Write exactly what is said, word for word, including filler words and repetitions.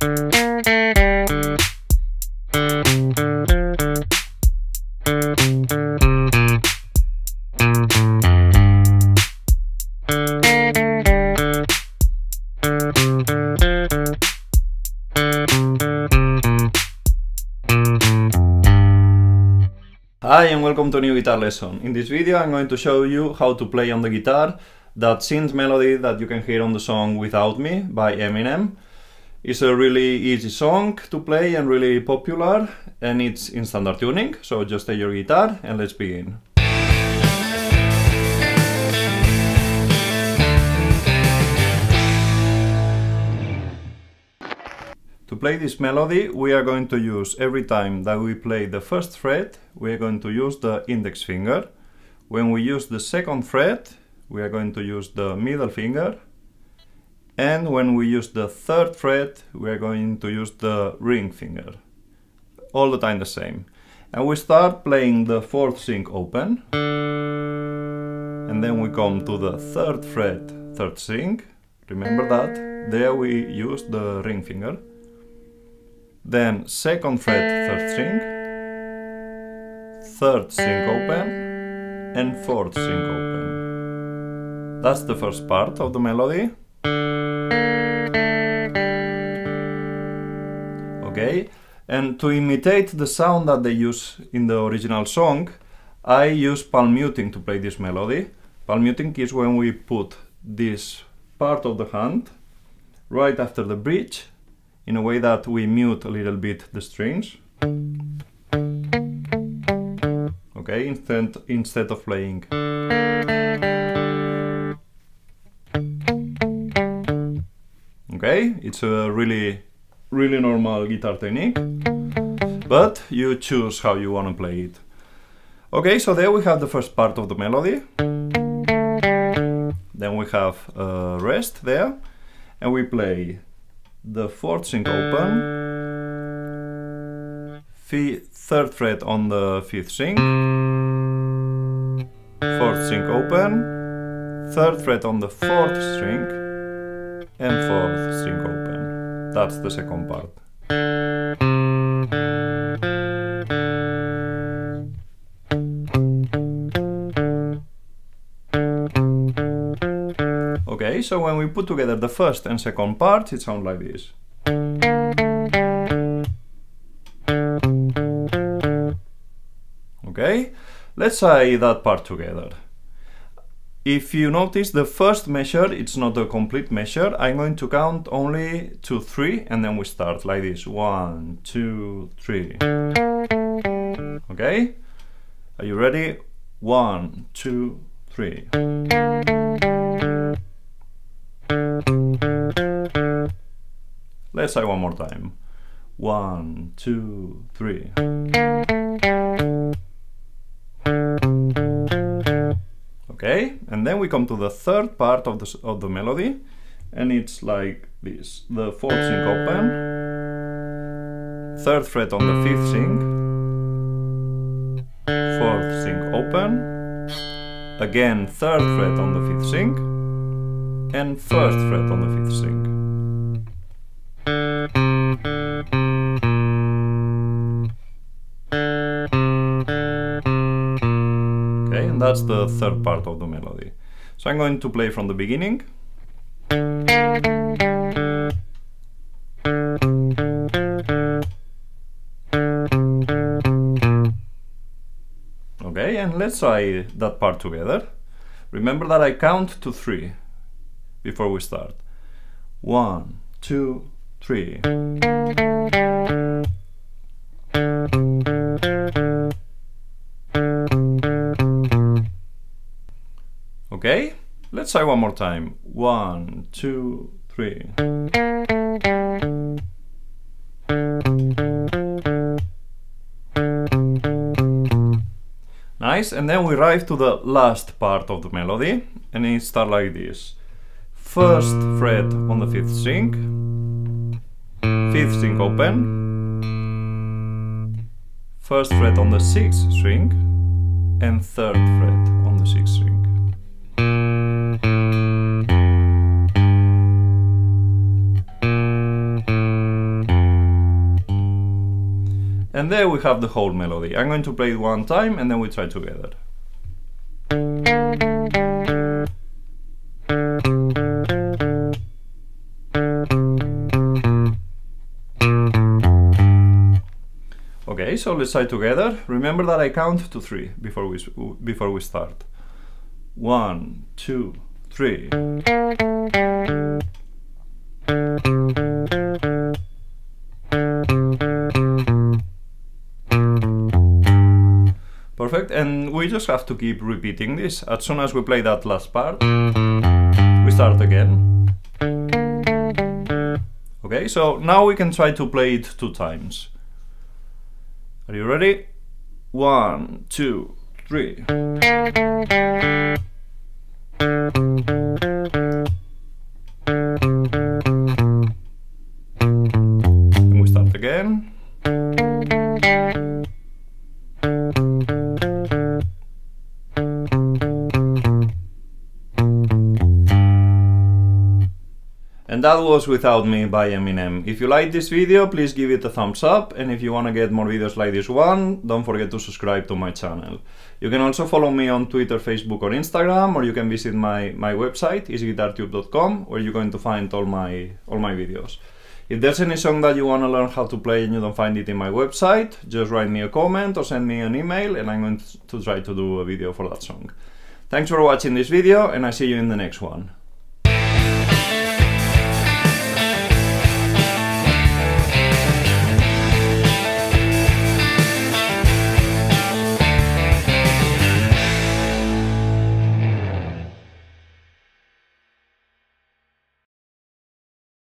Hi and welcome to a new guitar lesson. In this video I'm going to show you how to play on the guitar that synth melody that you can hear on the song Without Me by Eminem. It's a really easy song to play and really popular, and it's in standard tuning, so just take your guitar and let's begin. To play this melody, we are going to use, every time that we play the first fret, we are going to use the index finger. When we use the second fret, we are going to use the middle finger. And when we use the third fret, we are going to use the ring finger. All the time the same. And we start playing the fourth sync open. And then we come to the third fret, third sync. Remember that. There we use the ring finger. Then second fret, third string, third string open, and fourth string open. That's the first part of the melody. Okay, and to imitate the sound that they use in the original song, I use palm muting to play this melody. Palm muting is when we put this part of the hand right after the bridge, in a way that we mute a little bit the strings. Okay, instead, instead of playing. Okay, it's a really, really normal guitar technique, but you choose how you want to play it. Okay, so there we have the first part of the melody. Then we have a rest there, and we play the fourth string open, third fret on the fifth string, fourth string open, third fret on the fourth string, and fourth string open. That's the second part. Okay, so when we put together the first and second parts, it sounds like this. Okay, let's try that part together. If you notice, the first measure, it's not a complete measure. I'm going to count only to three, and then we start like this. One, two, three. Okay, are you ready? One, two, three. Let's try one more time. One, two, three. Okay, and then we come to the third part of the, of the melody, and it's like this. The fourth string open, third fret on the fifth string, fourth string open, again third fret on the fifth string, and first fret on the fifth string. That's the third part of the melody. So I'm going to play from the beginning. Okay, and let's try that part together. Remember that I count to three before we start. One, two, three. Okay, let's try one more time. One, two, three. Nice, and then we arrive to the last part of the melody, and it starts like this. First fret on the fifth string, fifth string open, first fret on the sixth string, and third fret on the sixth string. And there we have the whole melody. I'm going to play it one time and then we try together. Okay, so let's try together. Remember that I count to three before we, before we start. One, two, three. Perfect, and we just have to keep repeating this. As soon as we play that last part, we start again. Okay, so now we can try to play it two times. Are you ready? One, two, three. And we start again. And that was Without Me by Eminem. If you liked this video, please give it a thumbs up, and if you want to get more videos like this one, don't forget to subscribe to my channel. You can also follow me on Twitter, Facebook or Instagram, or you can visit my, my website, easy guitar tube dot com, where you're going to find all my, all my videos. If there's any song that you want to learn how to play and you don't find it in my website, just write me a comment or send me an email, and I'm going to try to do a video for that song. Thanks for watching this video, and I see you in the next one.